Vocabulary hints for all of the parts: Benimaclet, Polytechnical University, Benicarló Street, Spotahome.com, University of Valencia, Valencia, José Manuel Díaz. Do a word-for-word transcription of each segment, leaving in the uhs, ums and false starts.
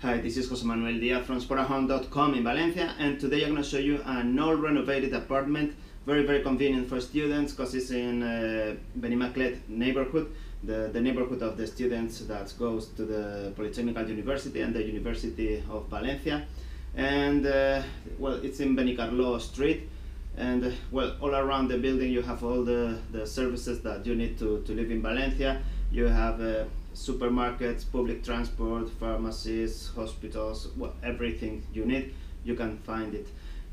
Hi, this is José Manuel Díaz from Spotahome dot com in Valencia, and today I'm going to show you an old renovated apartment, very very convenient for students because it's in uh, Benimaclet neighborhood, the, the neighborhood of the students that goes to the Polytechnical University and the University of Valencia. And uh, well, it's in Benicarló Street, and uh, well, all around the building you have all the, the services that you need to, to live in Valencia. You have uh, supermarkets, public transport, pharmacies, hospitals, well, everything you need, you can find it.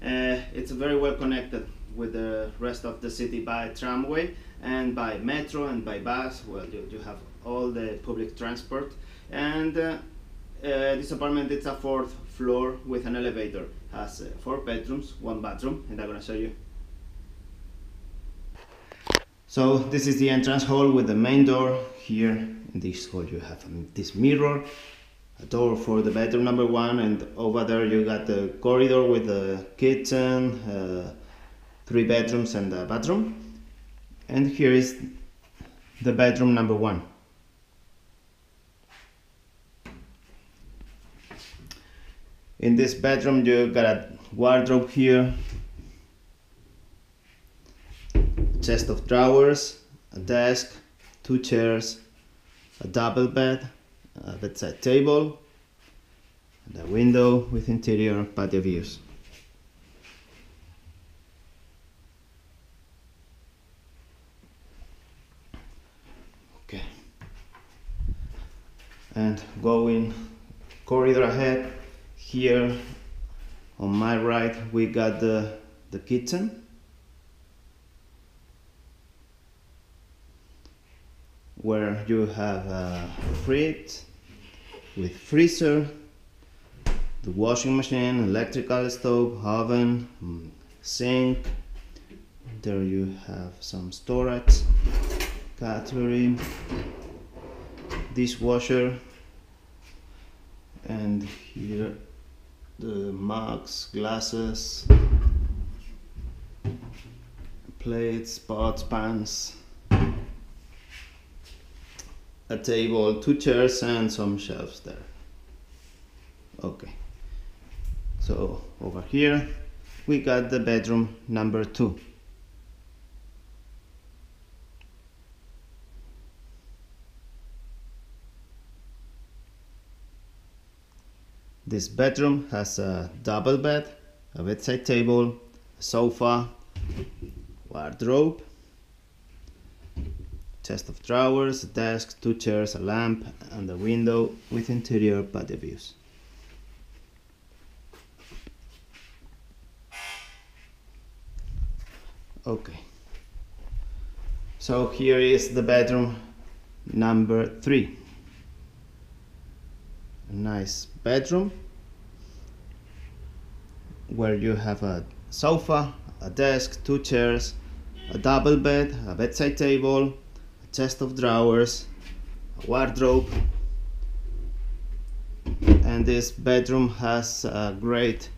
Uh, it's very well connected with the rest of the city by tramway and by metro and by bus. Well, you, you have all the public transport, and uh, uh, this apartment, it's a fourth floor with an elevator. Has uh, four bedrooms, one bathroom, and I'm gonna show you. So this is the entrance hall with the main door. Here in this hall you have um, this mirror, a door for the bedroom number one, and over there you got the corridor with the kitchen, uh, three bedrooms and a bathroom. And here is the bedroom number one. In this bedroom you got a wardrobe here, chest of drawers, a desk, two chairs, a double bed, a bedside table, and a window with interior patio views. Okay, and going corridor ahead, here on my right we got the, the kitchen, where you have a fridge with freezer, the washing machine, electrical stove, oven, sink. There you have some storage, cutlery, dishwasher, and here the mugs, glasses, plates, pots, pans, a table, two chairs, and some shelves there. Okay, so over here we got the bedroom number two. This bedroom has a double bed, a bedside table, a sofa, wardrobe, chest of drawers, a desk, two chairs, a lamp, and a window with interior patio views. Okay, so here is the bedroom number three. A nice bedroom where you have a sofa, a desk, two chairs, a double bed, a bedside table, chest of drawers, a wardrobe, and this bedroom has a great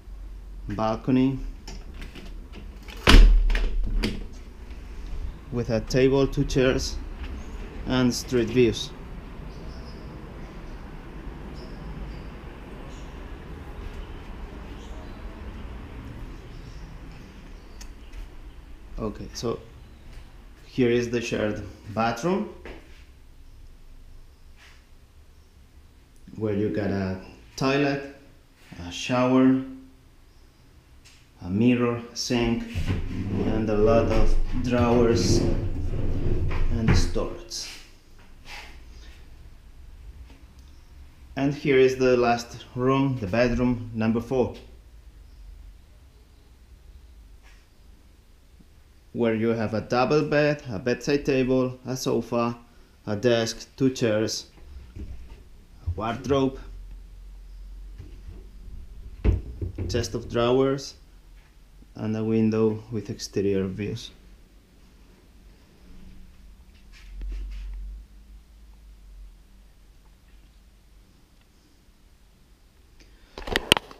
balcony with a table, two chairs, and street views. Okay, so here is the shared bathroom where you got a toilet, a shower, a mirror, sink, and a lot of drawers and storage. And here is the last room, the bedroom number four, where you have a double bed, a bedside table, a sofa, a desk, two chairs, a wardrobe, chest of drawers, and a window with exterior views.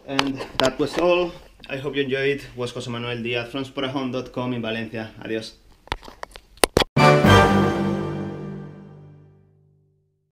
And that was all. I hope you enjoyed. Was José Manuel Díaz from Spotahome dot com in Valencia. Adiós.